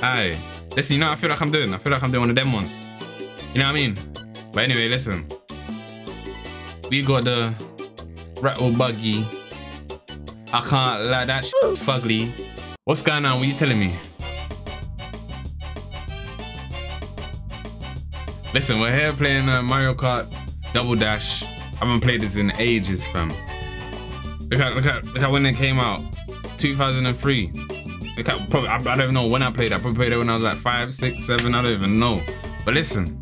Hi. Listen, you know, I feel like I'm doing. I feel like I'm doing one of them ones. You know what I mean? But anyway, listen. We got the rattle buggy. I can't lie, that shit's fugly. What's going on? What are you telling me? Listen, we're here playing Mario Kart Double Dash. I haven't played this in ages, fam. Look at when it came out, 2003. Look at, probably, I don't even know when I played that. I probably played it when I was like 5, 6, 7. I don't even know. But listen,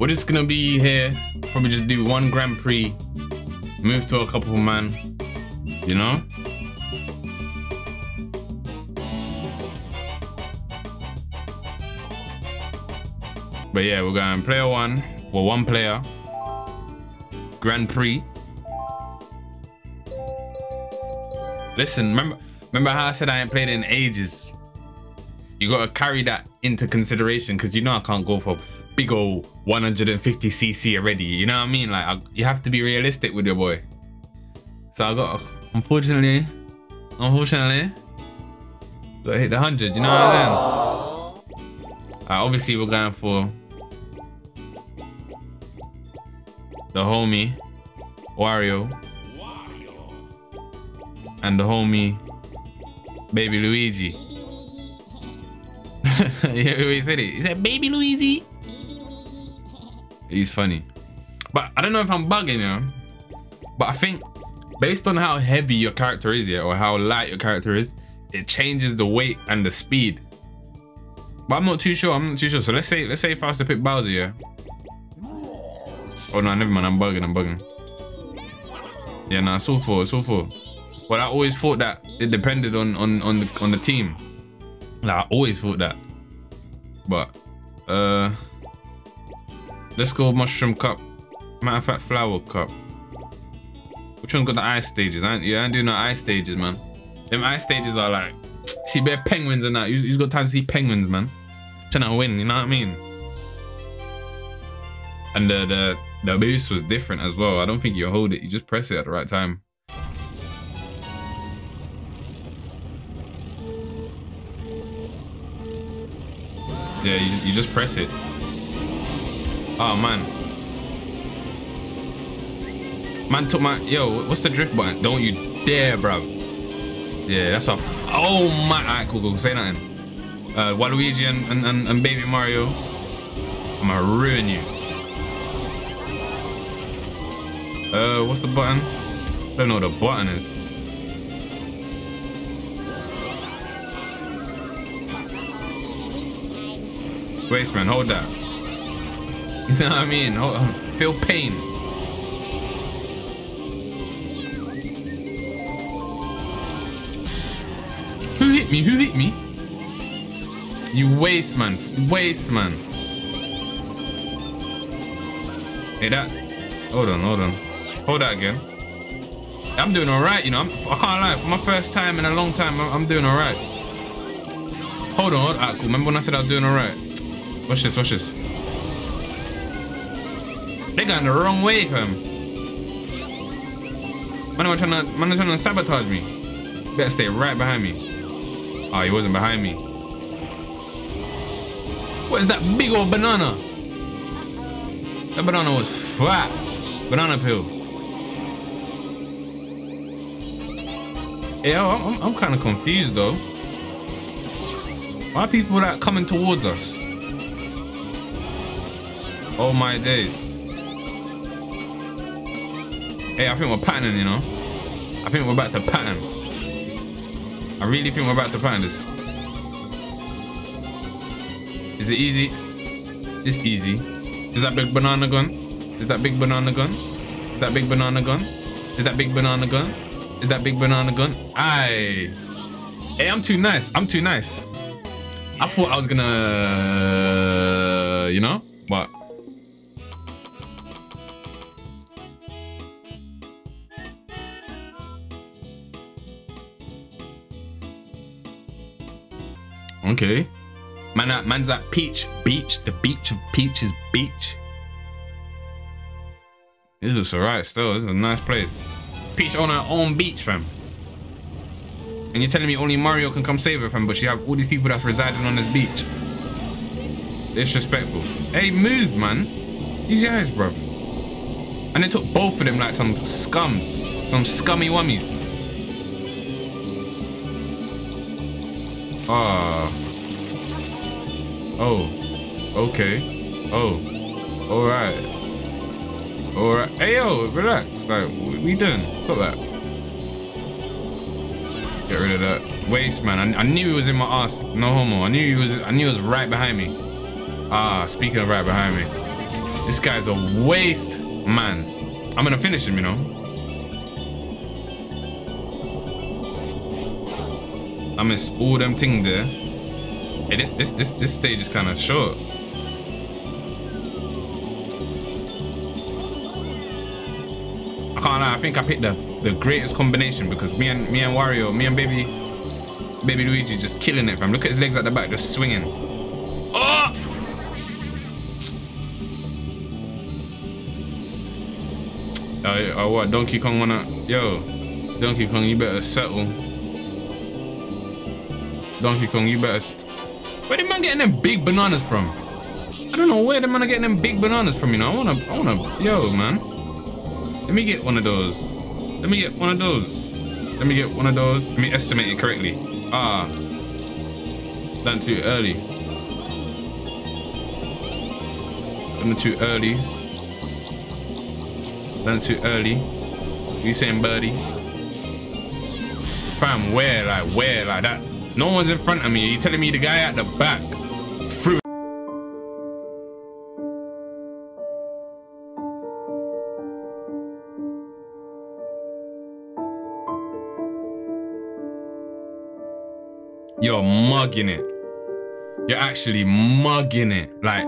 we're just gonna be here. Probably just do one Grand Prix, move to a couple, man. You know. But yeah, we're going player one. Well, one player. Grand Prix. Listen, remember how I said I ain't played it in ages? You gotta carry that into consideration, because you know I can't go for big old 150cc already. You know what I mean? Like, you have to be realistic with your boy. So I got, unfortunately, gotta hit the 100. You know what I'm saying? Obviously, we're going for the homie Wario and the homie Baby Luigi. He said it. He said Baby Luigi. He's funny, but I don't know if I'm bugging you. But I think based on how heavy your character is, yeah, or how light your character is, it changes the weight and the speed. But I'm not too sure. So let's say if I was to pick Bowser, yeah. Oh no, never mind, I'm bugging. Yeah, no, it's all four. But I always thought that it depended on the team. Like, I always thought that. But let's go Mushroom Cup. Matter of fact, Flower Cup. Which one's got the ice stages? I ain't doing no ice stages, man. Them ice stages are like, see bare penguins and that. You've got time to see penguins, man. Trying to win, you know what I mean? And the boost was different as well. I don't think you hold it, you just press it at the right time. Yeah, you just press it. Oh man. Man took my, yo, what's the drift button? Don't you dare, bruv. Yeah, that's what, oh my, alright, cool, say nothing. Waluigi and Baby Mario. I'm gonna ruin you. What's the button? I don't know what the button is. Waste man, hold that. You know what I mean? Hold on. Feel pain. Who hit me? You waste man. Hey, that. Hold on. Hold that again. I'm doing all right, you know. I can't lie. For my first time in a long time, I'm doing all right. Hold on. All right, cool. Remember when I said I was doing all right? Watch this. They're going the wrong way, fam. Man, I'm trying to sabotage me. Better stay right behind me. Oh, he wasn't behind me. What is that big old banana? That banana was flat. Banana peel. Yeah, I'm kind of confused though. Why are people like coming towards us? Oh my days. Hey, I think we're patterning, you know? I think we're about to pattern. I really think we're about to pattern this. Is it easy? It's easy. Is that big banana gun? Is that big banana gun? Aye. Hey, I'm too nice. I thought I was gonna, you know, but. Okay. Man's at Peach Beach. The beach of Peach's Beach. It looks alright still. This is a nice place. Peach on her own beach, fam. And you're telling me only Mario can come save her, fam, but you have all these people that's residing on this beach. Disrespectful. Hey, move, man. These guys, bro. And they took both of them like some scums. Some scummy wummies. Ah. Oh. Okay. Oh. Alright. Alright. Hey, yo, relax. Like, what are we doing? Stop that. Get rid of that waste, man. I knew he was in my ass. No homo. I knew he was right behind me. Ah, speaking of right behind me, this guy's a waste, man. I'm gonna finish him, you know. I missed all them things there. Hey, this stage is kind of short. I can't lie, I think I picked the greatest combination because me and Wario, me and Baby Luigi just killing it, fam. Look at his legs at the back, just swinging. Oh! What? Donkey Kong wanna... Yo, Donkey Kong, you better settle. Donkey Kong, you better... Where the man getting them big bananas from? I don't know where the man are getting them big bananas from, you know? I wanna... Yo, man. Let me get one of those. Let me get one of those. Let me get one of those. Let me estimate it correctly. Ah. Done too early. Done too early. Done too early. You saying birdie? Fam, where like that? No one's in front of me. Are you telling me the guy at the back threw? You're mugging it. You're actually mugging it. Like.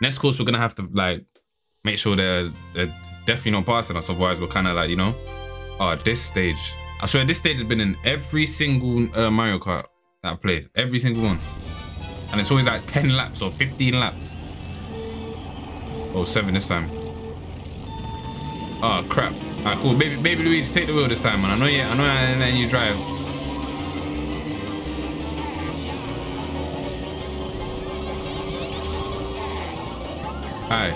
Next course, we're gonna have to like make sure they're definitely not passing us, otherwise we're kind of like, you know. Oh, this stage. I swear this stage has been in every single Mario Kart that I've played. Every single one. And it's always like 10 laps or 15 laps. Oh, 7 this time. Oh, crap. All right, cool. Baby Luigi, take the wheel this time, man. I know I let you drive. Aye.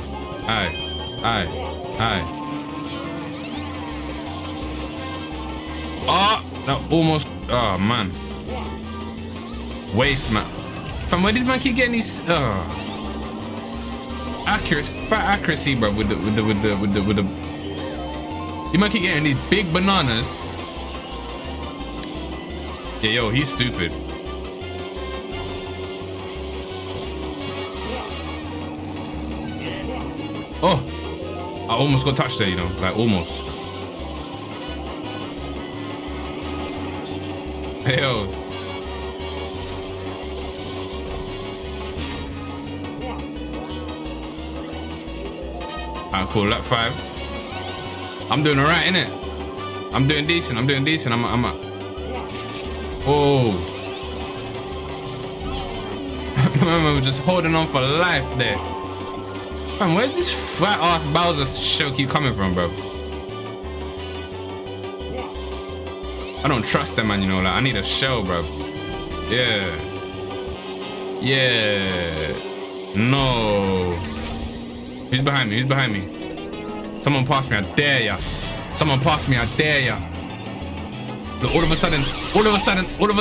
Ah, oh, that almost. Oh man, waste man. From where did man keep getting these? Oh, fat accuracy, bro. With the. You might keep getting these big bananas. Yeah, yo, he's stupid. Oh, I almost got touched there, you know, like almost. Hey, yo. Alright, cool. Lap 5. I'm doing alright, innit? I'm doing decent. I'm Oh. Remember, we're just holding on for life there. Man, where's this fat ass Bowser show keep coming from, bro? I don't trust them, man, you know, like, I need a shell, bro. Yeah. Yeah. No. Who's behind me? Someone pass me, I dare ya. But all of a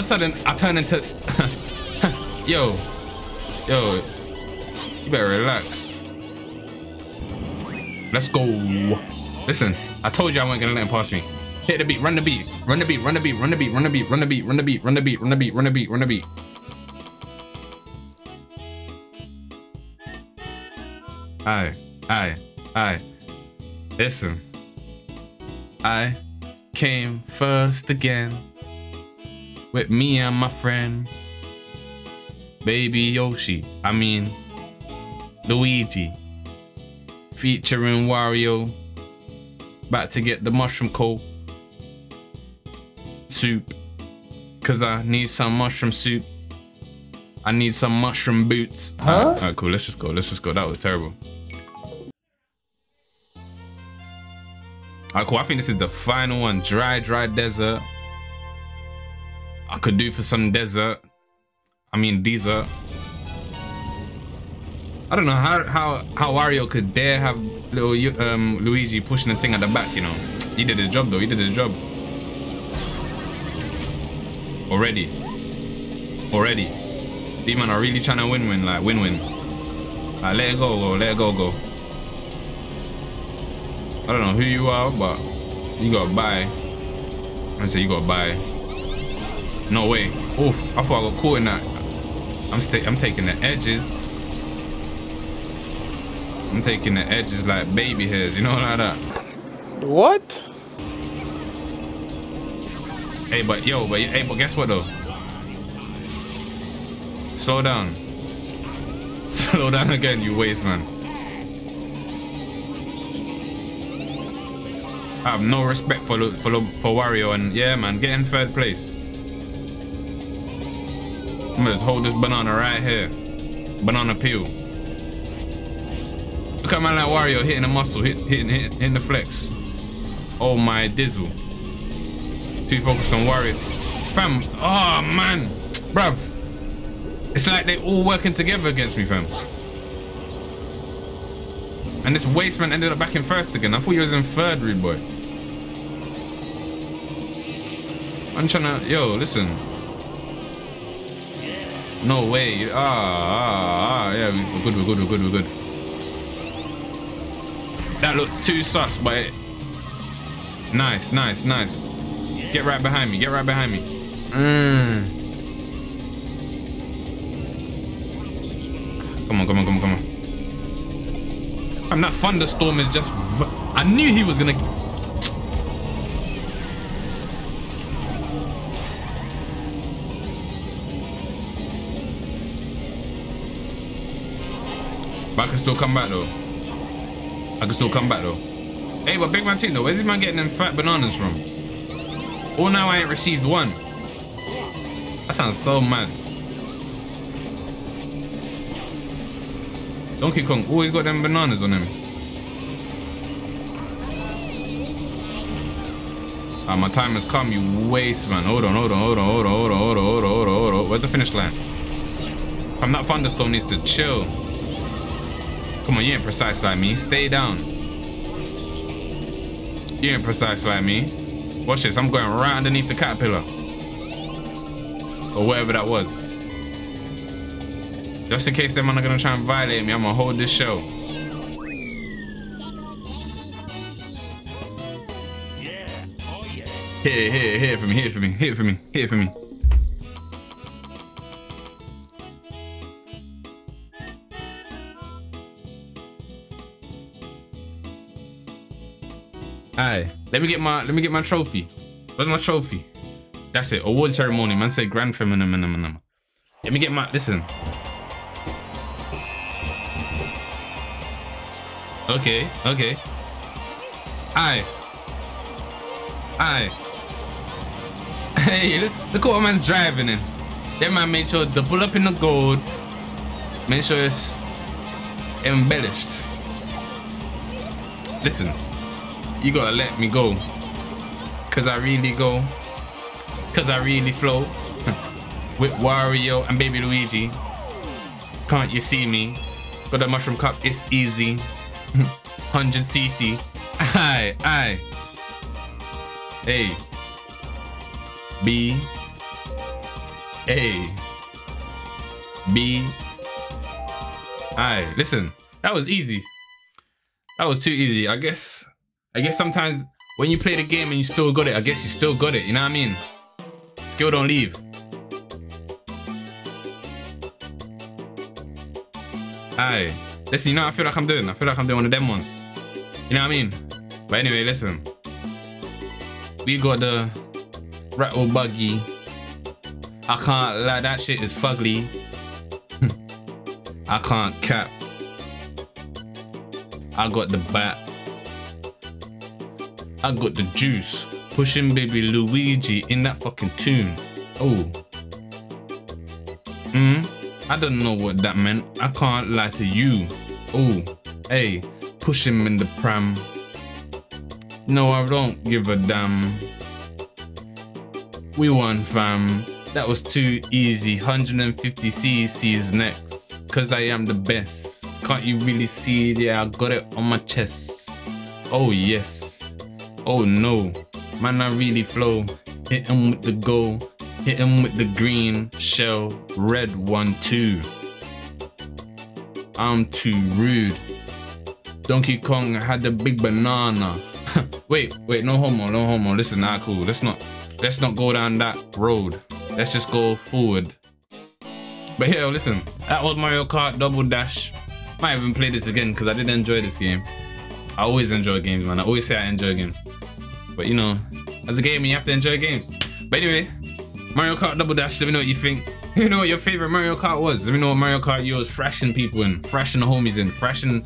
sudden, I turn into... Yo. You better relax. Let's go. Listen, I told you I wasn't gonna let him pass me. Hit the beat, run the beat. Aye. Listen. I came first again with me and my friend Baby Yoshi. I mean Luigi featuring Wario. About to get the mushroom cup. Soup, cause I need some mushroom soup. I need some mushroom boots. Huh? All right, cool. Let's just go. That was terrible. Alright, cool. I think this is the final one. Dry Desert. I could do for some desert. I mean, desert. I don't know how Wario could dare have little Luigi pushing the thing at the back, you know. He did his job, though. He did his job. Already. These men are really trying to win-win, like, win-win. Like, let it go, let it go. I don't know who you are, but you gotta buy. I say you gotta buy. No way. Oof, I thought I got caught in that. I'm taking the edges. I'm taking the edges like baby hairs, you know, like that. What? Hey, but yo, but guess what though? Slow down. Slow down again, you waste man. I have no respect for Wario, and yeah man, get in third place. I'm gonna just hold this banana right here. Banana peel. Look at man like Wario hitting the muscle, hitting the flex. Oh my dizzle. Too focused on Wario. Fam, oh man, bruv. It's like they all working together against me, fam. And this wasteman ended up back in first again. I thought he was in third, rude boy. I'm trying to... Yo, listen. No way. Yeah, we're good. That looks too sus, but... Nice. Get right behind me. Come on. And that thunderstorm is just... I knew he was gonna... But I can still come back though. Hey, but Big Man Team though, where's this man getting them fat bananas from? Oh, now I ain't received one. That sounds so mad. Donkey Kong always got them bananas on him. Ah, my time has come, you waste man. Hold on. Where's the finish line? I'm not thunderstorm needs to chill. Come on, you ain't precise like me. Stay down. You ain't precise like me. Watch this, I'm going right underneath the caterpillar. Or whatever that was. Just in case them are not gonna try and violate me, I'm gonna hold this show. Here for me. Aye, let me get my trophy. Where's my trophy? That's it. Award ceremony. Man say grand feminine. Let me get my. Listen. Okay. Aye. Hey, look what man's driving in. That man made sure to pull up in the gold. Make sure it's embellished. Listen, you gotta let me go. Cause I really flow. With Wario and Baby Luigi. Can't you see me? Got a Mushroom Cup, it's easy. 100cc. Aye. A. B. Aye. Listen, that was easy. That was too easy. I guess sometimes when you play the game and you still got it, I guess you still got it. You know what I mean? Skill don't leave. Aye. Listen, you know what I feel like I'm doing? I feel like I'm doing one of them ones. You know what I mean? But anyway, listen. We got the rattle buggy. I can't lie, that shit is fugly. I can't cap. I got the bat. I got the juice. Pushing baby Luigi in that fucking tune. Oh. I don't know what that meant. I can't lie to you. Oh, hey, push him in the pram. No, I don't give a damn. We won, fam. That was too easy. 150 CC is next. Cause I am the best. Can't you really see? Yeah, I got it on my chest. Oh yes. Oh no. Man, I really flow. Hit him with the goal. Hit him with the green shell. Red 1, 2. I'm too rude. Donkey Kong had a big banana. wait, no homo. Listen, nah, cool. Let's not go down that road. Let's just go forward. But here, listen, that was Mario Kart Double Dash. Might even play this again because I did enjoy this game. I always enjoy games, man. I always say I enjoy games. But you know, as a gamer, you have to enjoy games. But anyway, Mario Kart Double Dash, let me know what you think. Let me know what your favorite Mario Kart was. Let me know what Mario Kart you was thrashing people in, thrashing the homies in, thrashing,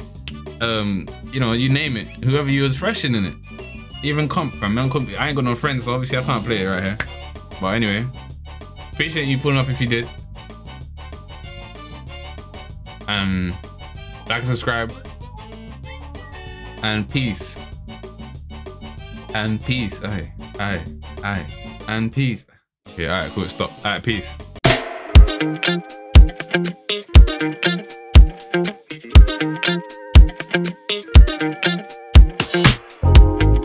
you know, you name it. Whoever you was thrashing in it. Even comp, fam. I ain't got no friends, so obviously I can't play it right here. But anyway, appreciate you pulling up if you did. Like and subscribe. And peace. And peace. Aye, aye, aye. And peace. Okay, alright, cool. Stop. Alright, peace.